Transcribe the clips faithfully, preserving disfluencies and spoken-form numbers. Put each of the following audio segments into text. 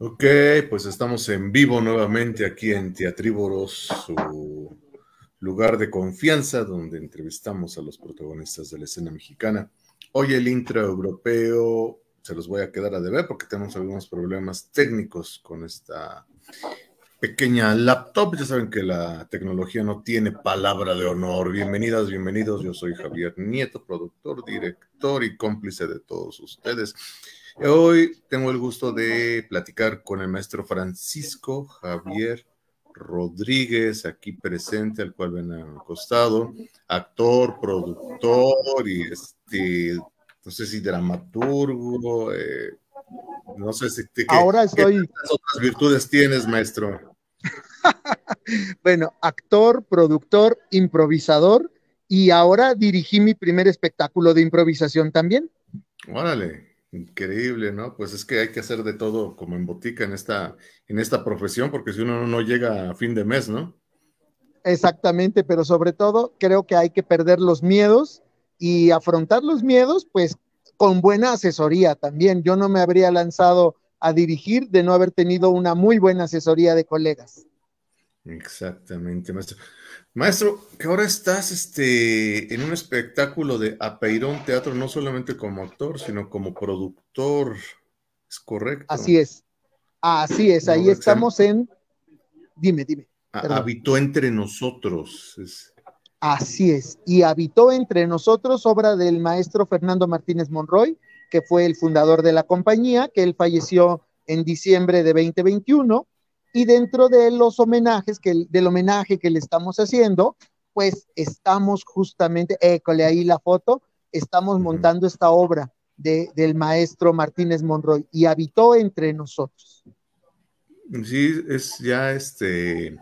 Ok, pues estamos en vivo nuevamente aquí en Teatrívoros, su lugar de confianza donde entrevistamos a los protagonistas de la escena mexicana. Hoy el intraeuropeo se los voy a quedar a deber porque tenemos algunos problemas técnicos con esta pequeña laptop. Ya saben que la tecnología no tiene palabra de honor. Bienvenidas, bienvenidos. Yo soy Javier Nieto, productor, director y cómplice de todos ustedes. Hoy tengo el gusto de platicar con el maestro Francisco Xavier Rodríguez, aquí presente, al cual ven al costado, actor, productor y este, no sé si dramaturgo, eh, no sé si te, que, ahora estoy... ¿qué otras virtudes tienes, maestro? Bueno, actor, productor, improvisador y ahora dirigí mi primer espectáculo de improvisación también. Órale. Increíble, ¿no? Pues es que hay que hacer de todo como en botica en esta, en esta profesión, porque si uno no llega a fin de mes, ¿no? Exactamente, pero sobre todo creo que hay que perder los miedos y afrontar los miedos, pues, con buena asesoría también. Yo no me habría lanzado a dirigir de no haber tenido una muy buena asesoría de colegas. Exactamente, maestro. Maestro, que ahora estás este, en un espectáculo de Apeirón Teatro, no solamente como actor, sino como productor, ¿es correcto? Así es, así es, ahí estamos en... Dime, dime. Perdón. Habitó entre nosotros. Es... Así es, y Habitó entre nosotros, obra del maestro Fernando Martínez Monroy, que fue el fundador de la compañía, que él falleció en diciembre de veinte veintiuno, y dentro de los homenajes, que, del homenaje que le estamos haciendo, pues estamos justamente, école ahí la foto, estamos montando esta obra de, del maestro Martínez Monroy, y Habitó entre nosotros. Sí, es ya este,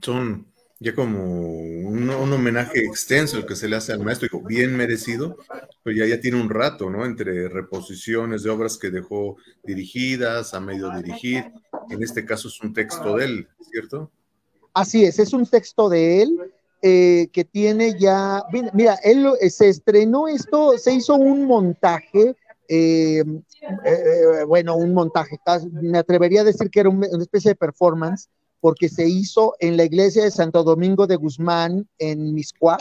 son ya como un, un homenaje extenso el que se le hace al maestro, digo, bien merecido, pero ya, ya tiene un rato, ¿no? Entre reposiciones de obras que dejó dirigidas, a medio dirigir. En este caso es un texto de él, ¿cierto? Así es, es un texto de él eh, que tiene ya... Mira, él se estrenó esto, se hizo un montaje, eh, eh, bueno, un montaje, me atrevería a decir que era una especie de performance, porque se hizo en la iglesia de Santo Domingo de Guzmán, en Mixcoac,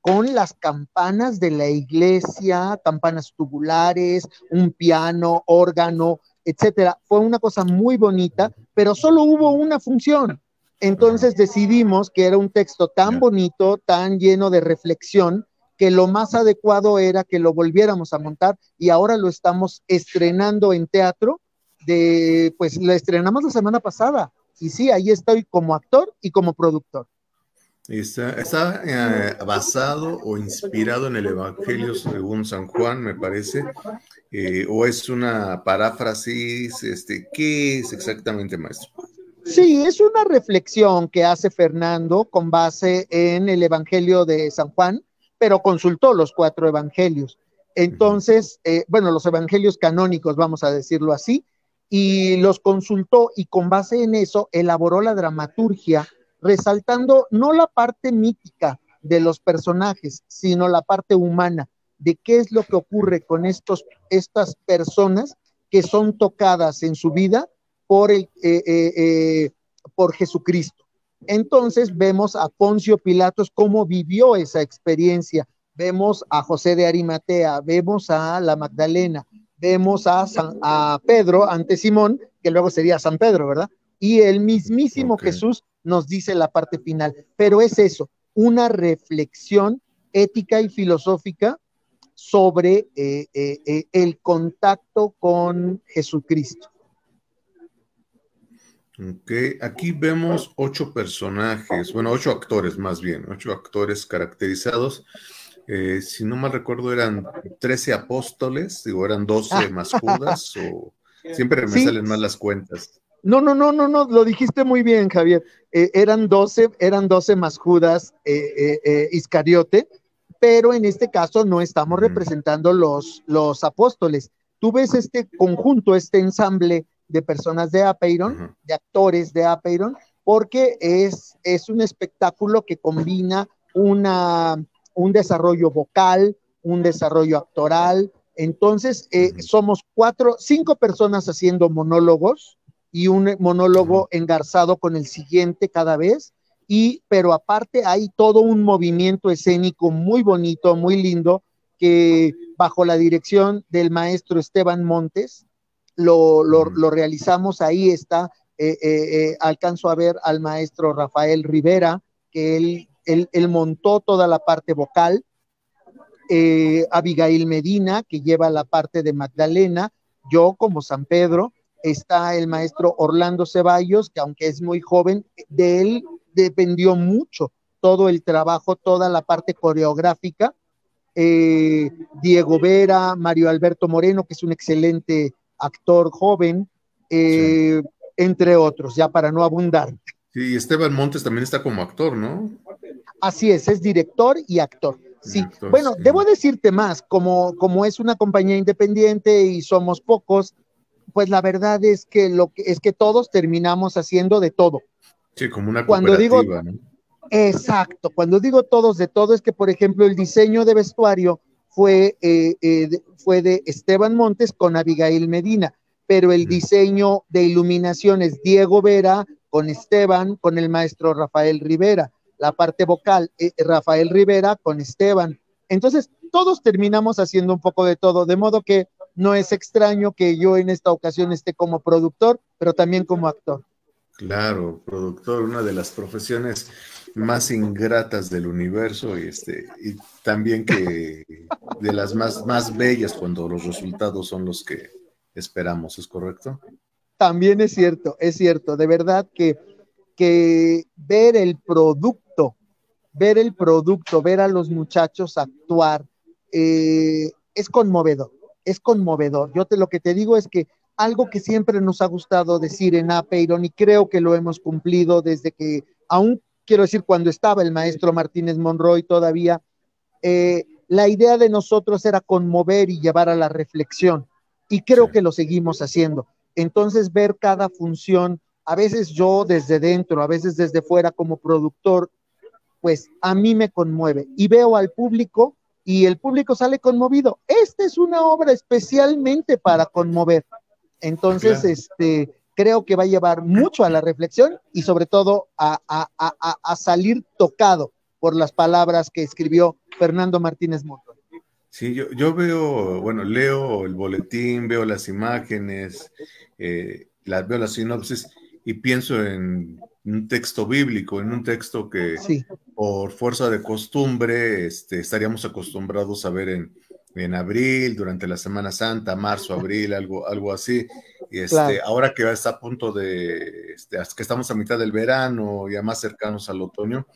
con las campanas de la iglesia, campanas tubulares, un piano, órgano, etcétera. Fue una cosa muy bonita, pero solo hubo una función. Entonces decidimos que era un texto tan bonito, tan lleno de reflexión, que lo más adecuado era que lo volviéramos a montar, y ahora lo estamos estrenando en teatro, de, pues lo estrenamos la semana pasada, y sí, ahí estoy como actor y como productor. Está, está eh, basado o inspirado en el Evangelio según San Juan, me parece, eh, o es una paráfrasis, este, ¿qué es exactamente, maestro? Sí, es una reflexión que hace Fernando con base en el Evangelio de San Juan, pero consultó los cuatro evangelios. Entonces, eh, bueno, los evangelios canónicos, vamos a decirlo así, y los consultó y con base en eso elaboró la dramaturgia, resaltando no la parte mítica de los personajes, sino la parte humana, de qué es lo que ocurre con estos, estas personas que son tocadas en su vida por, el, eh, eh, eh, por Jesucristo. Entonces vemos a Poncio Pilatos cómo vivió esa experiencia, vemos a José de Arimatea, vemos a la Magdalena, vemos a, San, a Pedro ante Simón, que luego sería San Pedro, ¿verdad? Y el mismísimo okay. Jesús nos dice la parte final, pero es eso, una reflexión ética y filosófica sobre eh, eh, eh, el contacto con Jesucristo. Ok, aquí vemos ocho personajes, bueno, ocho actores más bien, ocho actores caracterizados, eh, si no mal recuerdo eran trece apóstoles, digo, eran doce más Judas, o siempre me ¿Sí? salen mal las cuentas. No, no, no, no, no, lo dijiste muy bien, Javier. Eh, eran doce, eran doce más Judas eh, eh, eh, Iscariote, pero en este caso no estamos representando los, los apóstoles. Tú ves este conjunto, este ensamble de personas de Apeirón, de actores de Apeirón, porque es, es un espectáculo que combina una, un desarrollo vocal, un desarrollo actoral. Entonces, eh, somos cuatro, cinco personas haciendo monólogos, y un monólogo engarzado con el siguiente cada vez, y pero aparte hay todo un movimiento escénico muy bonito, muy lindo, que bajo la dirección del maestro Esteban Montes lo, lo, lo realizamos. Ahí está, eh, eh, eh, alcanzo a ver al maestro Rafael Rivera, que él, él, él montó toda la parte vocal, eh, Abigail Medina, que lleva la parte de Magdalena, yo como San Pedro. Está el maestro Orlando Ceballos, que aunque es muy joven, de él dependió mucho todo el trabajo, toda la parte coreográfica. Eh, Diego Vera, Mario Alberto Moreno, que es un excelente actor joven, eh, sí, entre otros, ya para no abundar. Sí, Esteban Montes también está como actor, ¿no? Así es, es director y actor. Sí, actor, bueno, sí, debo decirte más, como, como es una compañía independiente y somos pocos, pues la verdad es que lo que es que todos terminamos haciendo de todo. Sí, como una cooperativa, cuando digo, ¿no? Exacto, cuando digo todos de todo es que, por ejemplo, el diseño de vestuario fue, eh, eh, fue de Esteban Montes con Abigail Medina, pero el mm. diseño de iluminación es Diego Vera con Esteban, con el maestro Rafael Rivera, la parte vocal, eh, Rafael Rivera con Esteban. Entonces, todos terminamos haciendo un poco de todo, de modo que no es extraño que yo en esta ocasión esté como productor, pero también como actor. Claro, productor, una de las profesiones más ingratas del universo, y, este, y también que de las más, más bellas cuando los resultados son los que esperamos, ¿es correcto? También es cierto, es cierto, de verdad que, que ver el producto, ver el producto, ver a los muchachos actuar, eh, es conmovedor. Es conmovedor. Yo te, lo que te digo es que algo que siempre nos ha gustado decir en Apeirón, y creo que lo hemos cumplido desde que, aún quiero decir, cuando estaba el maestro Martínez Monroy todavía, eh, la idea de nosotros era conmover y llevar a la reflexión, y creo que lo seguimos haciendo. Entonces, ver cada función, a veces yo desde dentro, a veces desde fuera como productor, pues a mí me conmueve, y veo al público, y el público sale conmovido. Esta es una obra especialmente para conmover. Entonces, claro, este, creo que va a llevar mucho a la reflexión y sobre todo a, a, a, a salir tocado por las palabras que escribió Fernando Martínez Monroy. Sí, yo, yo veo, bueno, leo el boletín, veo las imágenes, eh, la, veo la sinopsis y pienso en un texto bíblico, en un texto que sí, por fuerza de costumbre este, estaríamos acostumbrados a ver en, en abril, durante la Semana Santa, marzo, abril, algo, algo así. Y este, claro, ahora que está a punto de, este, que estamos a mitad del verano, ya más cercanos al otoño,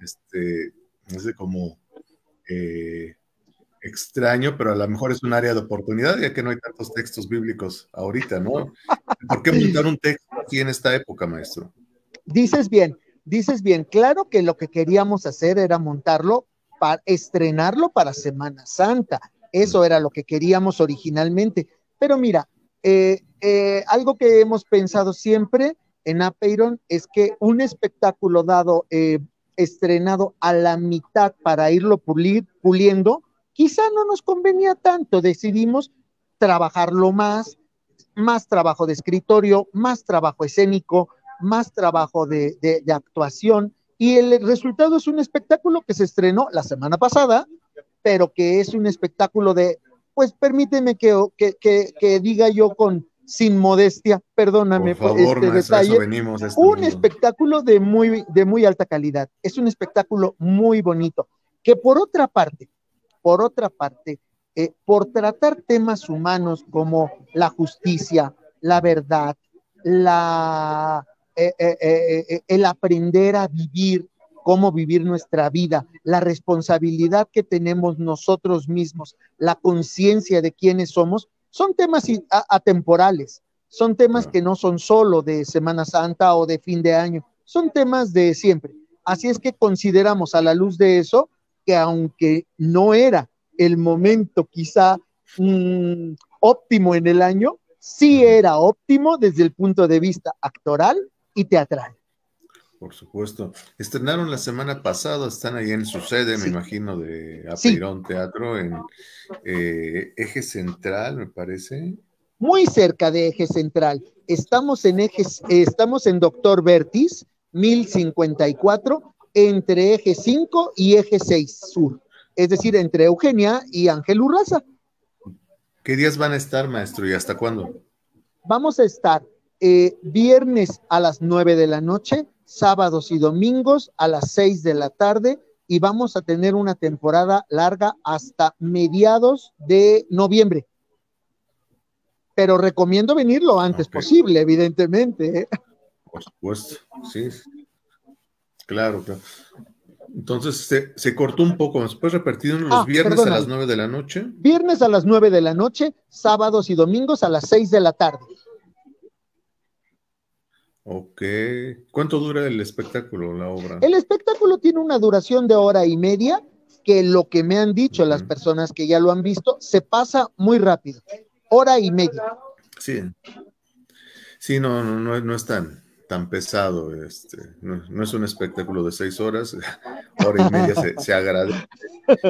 este, es de como eh, extraño, pero a lo mejor es un área de oportunidad, ya que no hay tantos textos bíblicos ahorita, ¿no? ¿Por qué montar un texto así en esta época, maestro? Dices bien, dices bien, claro que lo que queríamos hacer era montarlo, para estrenarlo para Semana Santa, eso era lo que queríamos originalmente, pero mira, eh, eh, algo que hemos pensado siempre en Apeirón es que un espectáculo dado, eh, estrenado a la mitad para irlo pulir, puliendo, quizá no nos convenía tanto, decidimos trabajarlo más, más trabajo de escritorio, más trabajo escénico, más trabajo de, de, de actuación, y el resultado es un espectáculo que se estrenó la semana pasada, pero que es un espectáculo de, pues permíteme que, que, que, que diga yo con sin modestia, perdóname por, favor, por este maestro, detalle, venimos este un mundo. espectáculo de muy, de muy alta calidad, es un espectáculo muy bonito, que por otra parte, por otra parte, eh, por tratar temas humanos como la justicia, la verdad, la... Eh, eh, eh, el aprender a vivir, cómo vivir nuestra vida, la responsabilidad que tenemos nosotros mismos, la conciencia de quiénes somos, son temas atemporales, son temas que no son solo de Semana Santa o de fin de año, son temas de siempre. Así es que consideramos a la luz de eso que aunque no era el momento quizá mmm, óptimo en el año, sí era óptimo desde el punto de vista actoral y teatral. Por supuesto. Estrenaron la semana pasada, están ahí en su sede, sí, me imagino, de Apeirón, sí, Teatro, en eh, Eje Central, me parece. muy cerca de Eje Central. Estamos en, eje, estamos en Doctor Vertiz, mil cincuenta y cuatro, entre Eje cinco y Eje seis Sur. Es decir, entre Eugenia y Ángel Urraza. ¿Qué días van a estar, maestro, y hasta cuándo? Vamos a estar eh, viernes a las nueve de la noche, sábados y domingos a las seis de la tarde, y vamos a tener una temporada larga hasta mediados de noviembre. Pero recomiendo venir lo antes okay. posible, evidentemente. ¿eh? Por supuesto, sí. Claro, claro. Entonces, se, se cortó un poco. ¿Nos puedes repetir los ah, viernes perdona, a las nueve de la noche? Viernes a las nueve de la noche, sábados y domingos a las seis de la tarde. Ok. ¿Cuánto dura el espectáculo, la obra? El espectáculo tiene una duración de hora y media, que lo que me han dicho uh-huh. las personas que ya lo han visto, se pasa muy rápido. Hora y media. Sí. Sí, no, no, no, no es tan... tan pesado, este, no, no es un espectáculo de seis horas, hora y media se, se agradece.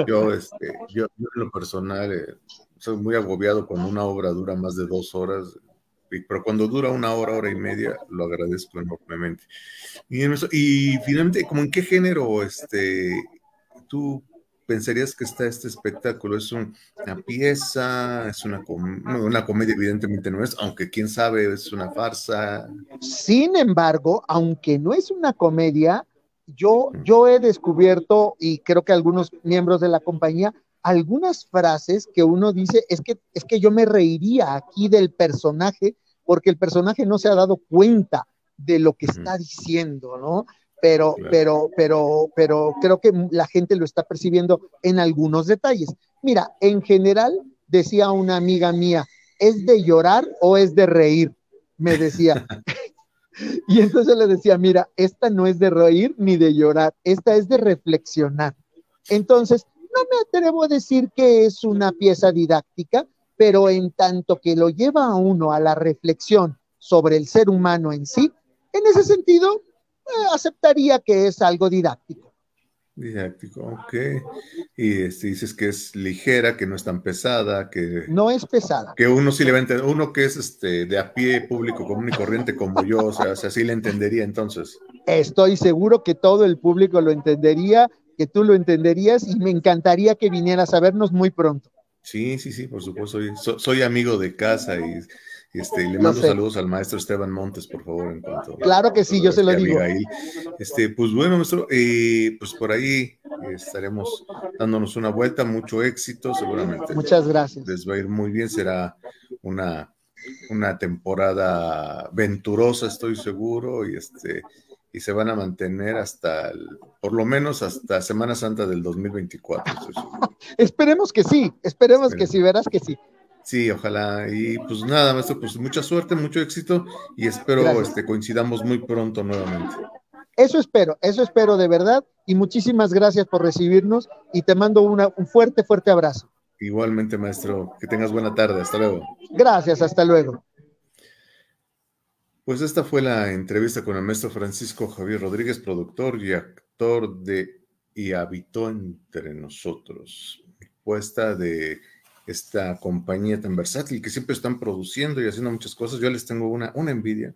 Yo, este, yo, yo en lo personal, eh, soy muy agobiado cuando una obra dura más de dos horas, y, pero cuando dura una hora, hora y media, lo agradezco enormemente. Y, en eso, y finalmente, ¿cómo en qué género este, tú pensarías que está este espectáculo? ¿Es un, una pieza? ¿Es una, com una comedia? Evidentemente no es, aunque quién sabe, es una farsa. Sin embargo, aunque no es una comedia, yo, yo he descubierto, y creo que algunos miembros de la compañía, algunas frases que uno dice, es que, es que yo me reiría aquí del personaje, porque el personaje no se ha dado cuenta de lo que está diciendo, ¿no? Pero, claro. pero, pero, pero creo que la gente lo está percibiendo en algunos detalles. Mira, en general, decía una amiga mía, ¿es de llorar o es de reír? Me decía. Y entonces yo le decía, mira, esta no es de reír ni de llorar, esta es de reflexionar. Entonces, no me atrevo a decir que es una pieza didáctica, pero en tanto que lo lleva a uno a la reflexión sobre el ser humano en sí, en ese sentido... aceptaría que es algo didáctico. Didáctico, ok. Y este, dices que es ligera, que no es tan pesada, que... No es pesada. Que uno sí le va a entender, uno que es este, de a pie, público común y corriente como yo, o sea, o sea, sí le entendería entonces. Estoy seguro que todo el público lo entendería, que tú lo entenderías, y me encantaría que vinieras a vernos muy pronto. Sí, sí, sí, por supuesto. Soy, soy amigo de casa y... Este, le mando saludos al maestro Esteban Montes, por favor, en cuanto... Claro que sí, yo se lo digo. Este, pues bueno, maestro, eh, pues por ahí estaremos dándonos una vuelta, mucho éxito, seguramente. Muchas gracias. Les va a ir muy bien, será una, una temporada venturosa, estoy seguro, y este... y se van a mantener hasta, el, por lo menos hasta Semana Santa del dos mil veinticuatro. Esperemos que sí, esperemos, esperemos que sí, verás que sí. Sí, ojalá. Y pues nada, maestro, pues mucha suerte, mucho éxito, y espero este, coincidamos muy pronto nuevamente. Eso espero, eso espero de verdad, y muchísimas gracias por recibirnos, y te mando una, un fuerte, fuerte abrazo. Igualmente, maestro, que tengas buena tarde, hasta luego. Gracias, hasta luego. Pues esta fue la entrevista con el maestro Francisco Xavier Rodríguez, productor y actor de Y habitó entre nosotros, puesta de... esta compañía tan versátil que siempre están produciendo y haciendo muchas cosas. Yo les tengo una, una envidia,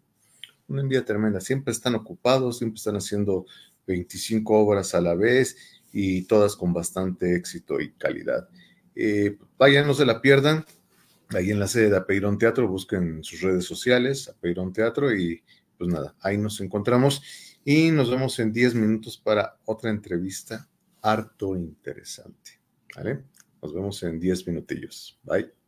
una envidia tremenda. Siempre están ocupados, siempre están haciendo veinticinco obras a la vez y todas con bastante éxito y calidad. Eh, vayan, no se la pierdan, ahí en la sede de Apeirón Teatro, busquen sus redes sociales, Apeirón Teatro, y pues nada, ahí nos encontramos y nos vemos en diez minutos para otra entrevista harto interesante, ¿vale? Nos vemos en diez minutillos. Bye.